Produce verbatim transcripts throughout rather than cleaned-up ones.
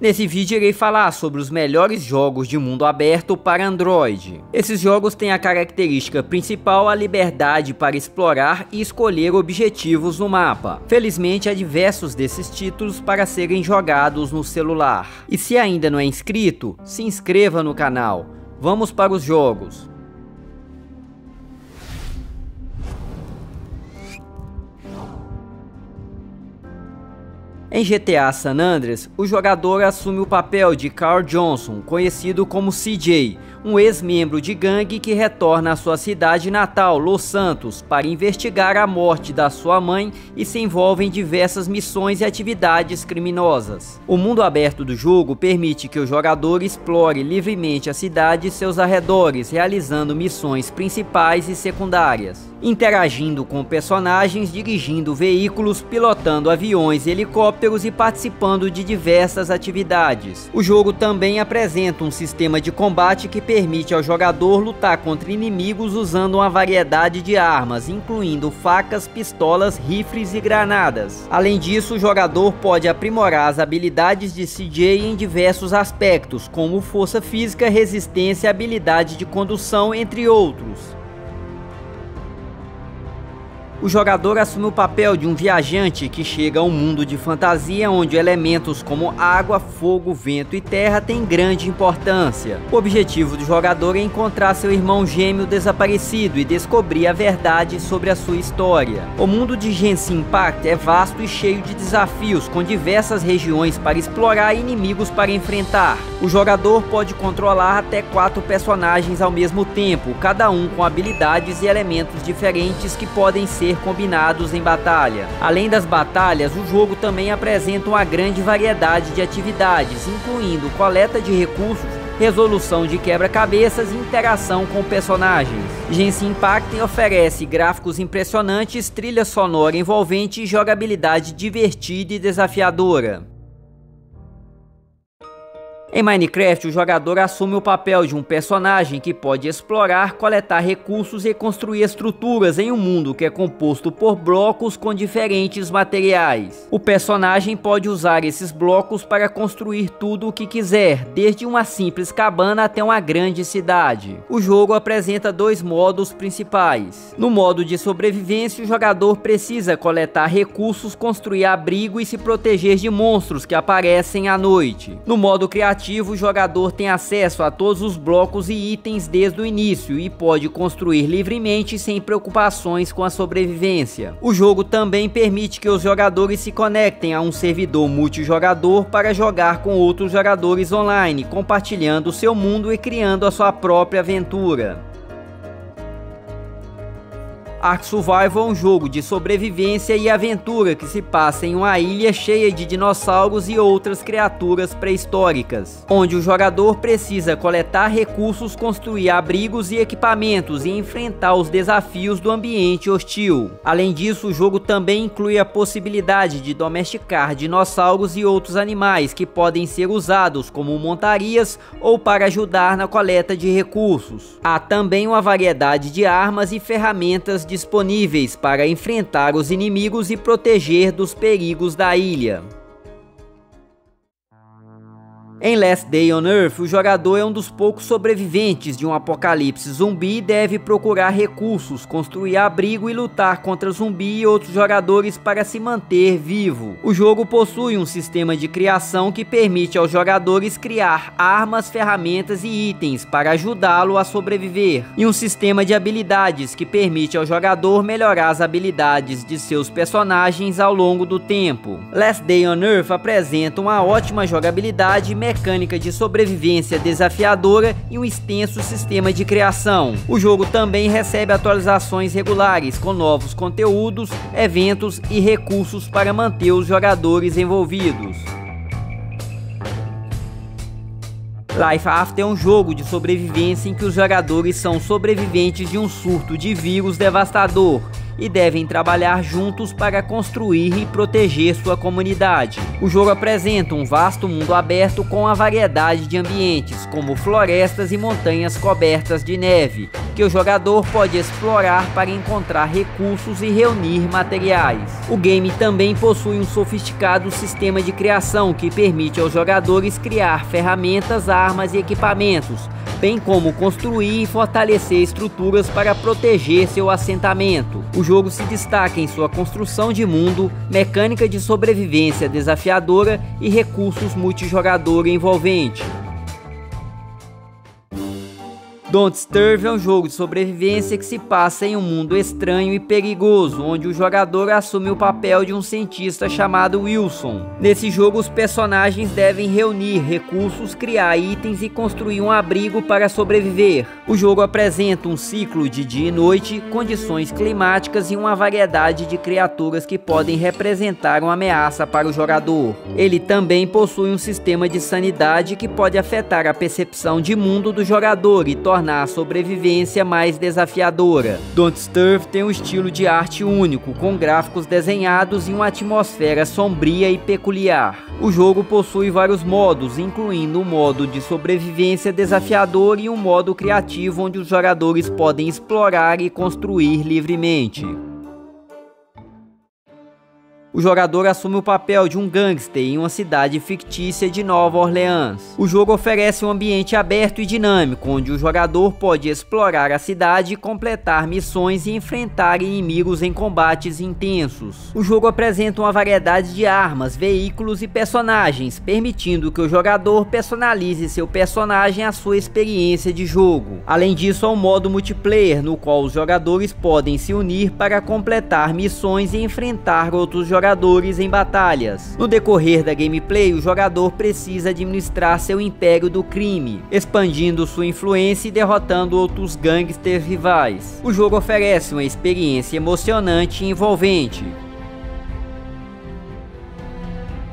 Nesse vídeo irei falar sobre os melhores jogos de mundo aberto para Android. Esses jogos têm a característica principal a liberdade para explorar e escolher objetivos no mapa. Felizmente há diversos desses títulos para serem jogados no celular. E se ainda não é inscrito, se inscreva no canal. Vamos para os jogos. Em G T A San Andreas, o jogador assume o papel de Carl Johnson, conhecido como C J, um ex-membro de gangue que retorna à sua cidade natal, Los Santos, para investigar a morte da sua mãe e se envolve em diversas missões e atividades criminosas. O mundo aberto do jogo permite que o jogador explore livremente a cidade e seus arredores, realizando missões principais e secundárias, interagindo com personagens, dirigindo veículos, pilotando aviões e helicópteros e participando de diversas atividades. O jogo também apresenta um sistema de combate que permite ao jogador lutar contra inimigos usando uma variedade de armas, incluindo facas, pistolas, rifles e granadas. Além disso, o jogador pode aprimorar as habilidades de C J em diversos aspectos, como força física, resistência e habilidade de condução, entre outros. O jogador assume o papel de um viajante que chega a um mundo de fantasia onde elementos como água, fogo, vento e terra têm grande importância. O objetivo do jogador é encontrar seu irmão gêmeo desaparecido e descobrir a verdade sobre a sua história. O mundo de Genshin Impact é vasto e cheio de desafios, com diversas regiões para explorar e inimigos para enfrentar. O jogador pode controlar até quatro personagens ao mesmo tempo, cada um com habilidades e elementos diferentes que podem ser combinados em batalha. Além das batalhas, o jogo também apresenta uma grande variedade de atividades, incluindo coleta de recursos, resolução de quebra-cabeças e interação com personagens. Genshin Impact oferece gráficos impressionantes, trilha sonora envolvente e jogabilidade divertida e desafiadora. Em Minecraft, o jogador assume o papel de um personagem que pode explorar, coletar recursos e construir estruturas em um mundo que é composto por blocos com diferentes materiais. O personagem pode usar esses blocos para construir tudo o que quiser, desde uma simples cabana até uma grande cidade. O jogo apresenta dois modos principais. No modo de sobrevivência, o jogador precisa coletar recursos, construir abrigo e se proteger de monstros que aparecem à noite. No modo criativo, o jogador tem acesso a todos os blocos e itens desde o início e pode construir livremente sem preocupações com a sobrevivência. O jogo também permite que os jogadores se conectem a um servidor multijogador para jogar com outros jogadores online, compartilhando seu mundo e criando a sua própria aventura. Ark Survival é um jogo de sobrevivência e aventura que se passa em uma ilha cheia de dinossauros e outras criaturas pré-históricas, onde o jogador precisa coletar recursos, construir abrigos e equipamentos e enfrentar os desafios do ambiente hostil. Além disso, o jogo também inclui a possibilidade de domesticar dinossauros e outros animais que podem ser usados como montarias ou para ajudar na coleta de recursos. Há também uma variedade de armas e ferramentas de disponíveis para enfrentar os inimigos e proteger dos perigos da ilha. Em Last Day on Earth, o jogador é um dos poucos sobreviventes de um apocalipse zumbi e deve procurar recursos, construir abrigo e lutar contra zumbi e outros jogadores para se manter vivo. O jogo possui um sistema de criação que permite aos jogadores criar armas, ferramentas e itens para ajudá-lo a sobreviver, e um sistema de habilidades que permite ao jogador melhorar as habilidades de seus personagens ao longo do tempo. Last Day on Earth apresenta uma ótima jogabilidade, mecânica de sobrevivência desafiadora e um extenso sistema de criação. O jogo também recebe atualizações regulares com novos conteúdos, eventos e recursos para manter os jogadores envolvidos. Life After é um jogo de sobrevivência em que os jogadores são sobreviventes de um surto de vírus devastador e devem trabalhar juntos para construir e proteger sua comunidade. O jogo apresenta um vasto mundo aberto com a variedade de ambientes, como florestas e montanhas cobertas de neve, que o jogador pode explorar para encontrar recursos e reunir materiais. O game também possui um sofisticado sistema de criação que permite aos jogadores criar ferramentas, armas e equipamentos, bem como construir e fortalecer estruturas para proteger seu assentamento. O jogo se destaca em sua construção de mundo, mecânica de sobrevivência desafiadora e recursos multijogador envolvente. Don't Starve é um jogo de sobrevivência que se passa em um mundo estranho e perigoso, onde o jogador assume o papel de um cientista chamado Wilson. Nesse jogo, os personagens devem reunir recursos, criar itens e construir um abrigo para sobreviver. O jogo apresenta um ciclo de dia e noite, condições climáticas e uma variedade de criaturas que podem representar uma ameaça para o jogador. Ele também possui um sistema de sanidade que pode afetar a percepção de mundo do jogador e tornar tornar a sobrevivência mais desafiadora. Don't Starve tem um estilo de arte único, com gráficos desenhados e uma atmosfera sombria e peculiar. O jogo possui vários modos, incluindo um modo de sobrevivência desafiador e um modo criativo onde os jogadores podem explorar e construir livremente. O jogador assume o papel de um gangster em uma cidade fictícia de Nova Orleans. O jogo oferece um ambiente aberto e dinâmico, onde o jogador pode explorar a cidade, completar missões e enfrentar inimigos em combates intensos. O jogo apresenta uma variedade de armas, veículos e personagens, permitindo que o jogador personalize seu personagem à sua experiência de jogo. Além disso, há um modo multiplayer, no qual os jogadores podem se unir para completar missões e enfrentar outros jogadores. jogadores em batalhas. No decorrer da gameplay, o jogador precisa administrar seu império do crime, expandindo sua influência e derrotando outros gangsters rivais. O jogo oferece uma experiência emocionante e envolvente.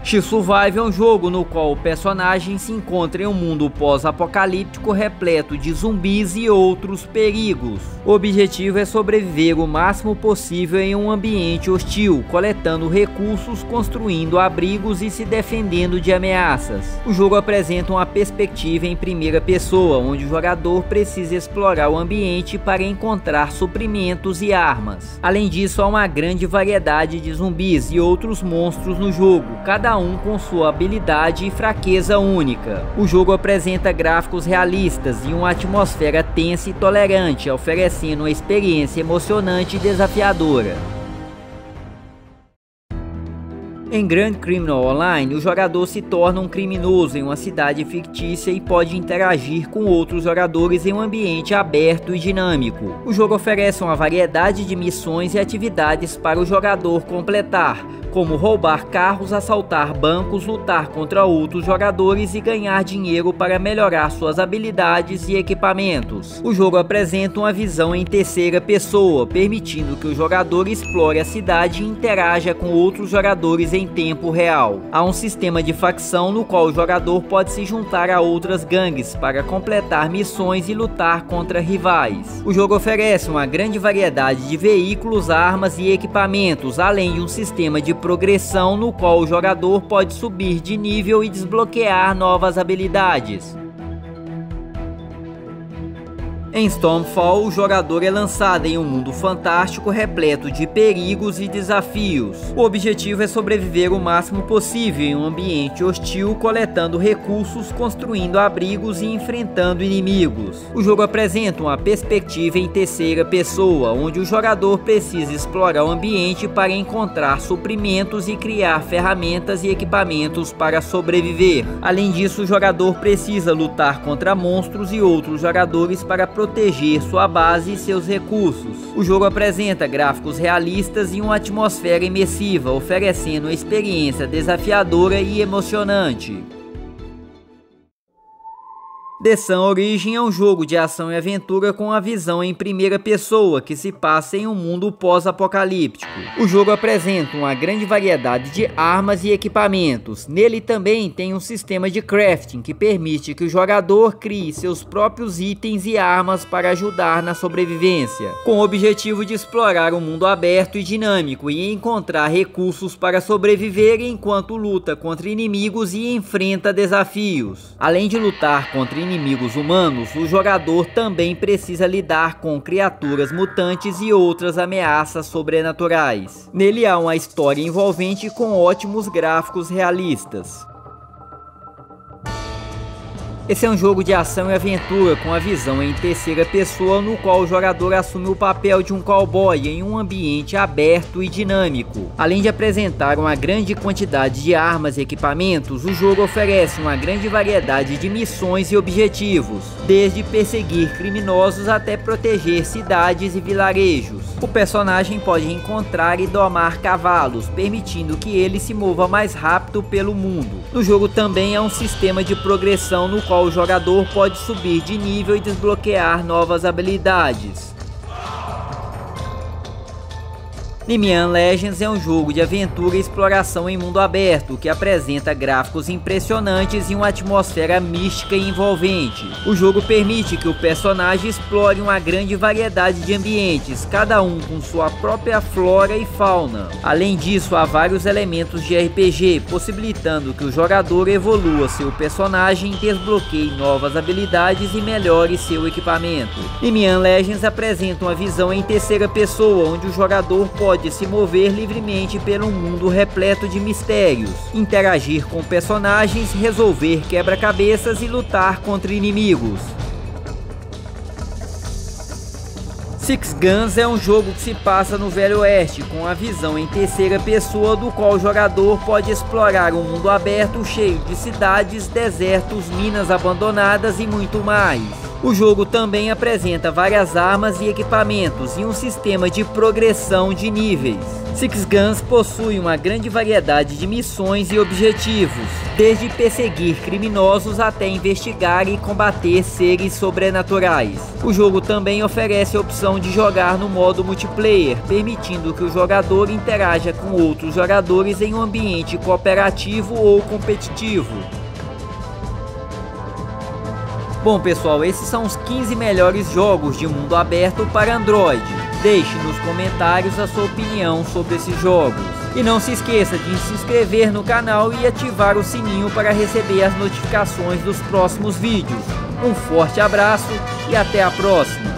X-Survive é um jogo no qual o personagem se encontra em um mundo pós-apocalíptico repleto de zumbis e outros perigos. O objetivo é sobreviver o máximo possível em um ambiente hostil, coletando recursos, construindo abrigos e se defendendo de ameaças. O jogo apresenta uma perspectiva em primeira pessoa, onde o jogador precisa explorar o ambiente para encontrar suprimentos e armas. Além disso, há uma grande variedade de zumbis e outros monstros no jogo, cada um um com sua habilidade e fraqueza única. O jogo apresenta gráficos realistas e uma atmosfera tensa e tolerante, oferecendo uma experiência emocionante e desafiadora. Em Grand Criminal Online, o jogador se torna um criminoso em uma cidade fictícia e pode interagir com outros jogadores em um ambiente aberto e dinâmico. O jogo oferece uma variedade de missões e atividades para o jogador completar, como roubar carros, assaltar bancos, lutar contra outros jogadores e ganhar dinheiro para melhorar suas habilidades e equipamentos. O jogo apresenta uma visão em terceira pessoa, permitindo que o jogador explore a cidade e interaja com outros jogadores em tempo real. Há um sistema de facção no qual o jogador pode se juntar a outras gangues para completar missões e lutar contra rivais. O jogo oferece uma grande variedade de veículos, armas e equipamentos, além de um sistema de progressão no qual o jogador pode subir de nível e desbloquear novas habilidades. Em Stormfall, o jogador é lançado em um mundo fantástico repleto de perigos e desafios. O objetivo é sobreviver o máximo possível em um ambiente hostil, coletando recursos, construindo abrigos e enfrentando inimigos. O jogo apresenta uma perspectiva em terceira pessoa, onde o jogador precisa explorar o ambiente para encontrar suprimentos e criar ferramentas e equipamentos para sobreviver. Além disso, o jogador precisa lutar contra monstros e outros jogadores para proteger proteger sua base e seus recursos. O jogo apresenta gráficos realistas e uma atmosfera imersiva, oferecendo uma experiência desafiadora e emocionante. The Sun Origin é um jogo de ação e aventura com a visão em primeira pessoa que se passa em um mundo pós-apocalíptico. O jogo apresenta uma grande variedade de armas e equipamentos. Nele também tem um sistema de crafting que permite que o jogador crie seus próprios itens e armas para ajudar na sobrevivência, com o objetivo de explorar um mundo aberto e dinâmico e encontrar recursos para sobreviver enquanto luta contra inimigos e enfrenta desafios. Além de lutar contra inimigos, inimigos humanos, o jogador também precisa lidar com criaturas mutantes e outras ameaças sobrenaturais. Nele há uma história envolvente com ótimos gráficos realistas. Esse é um jogo de ação e aventura com a visão em terceira pessoa, no qual o jogador assume o papel de um cowboy em um ambiente aberto e dinâmico. Além de apresentar uma grande quantidade de armas e equipamentos, o jogo oferece uma grande variedade de missões e objetivos, desde perseguir criminosos até proteger cidades e vilarejos. O personagem pode encontrar e domar cavalos, permitindo que ele se mova mais rápido pelo mundo. No jogo também há um sistema de progressão no qual o jogador pode subir de nível e desbloquear novas habilidades. Nimian Legends é um jogo de aventura e exploração em mundo aberto, que apresenta gráficos impressionantes e uma atmosfera mística e envolvente. O jogo permite que o personagem explore uma grande variedade de ambientes, cada um com sua própria flora e fauna. Além disso, há vários elementos de R P G, possibilitando que o jogador evolua seu personagem, desbloqueie novas habilidades e melhore seu equipamento. Nimian Legends apresenta uma visão em terceira pessoa, onde o jogador pode Pode se mover livremente pelo mundo repleto de mistérios, interagir com personagens, resolver quebra-cabeças e lutar contra inimigos. Six Guns é um jogo que se passa no Velho Oeste, com a visão em terceira pessoa, do qual o jogador pode explorar um mundo aberto cheio de cidades, desertos, minas abandonadas e muito mais. O jogo também apresenta várias armas e equipamentos e um sistema de progressão de níveis. Six Guns possui uma grande variedade de missões e objetivos, desde perseguir criminosos até investigar e combater seres sobrenaturais. O jogo também oferece a opção de jogar no modo multiplayer, permitindo que o jogador interaja com outros jogadores em um ambiente cooperativo ou competitivo. Bom pessoal, esses são os quinze melhores jogos de mundo aberto para Android. Deixe nos comentários a sua opinião sobre esses jogos. E não se esqueça de se inscrever no canal e ativar o sininho para receber as notificações dos próximos vídeos. Um forte abraço e até a próxima!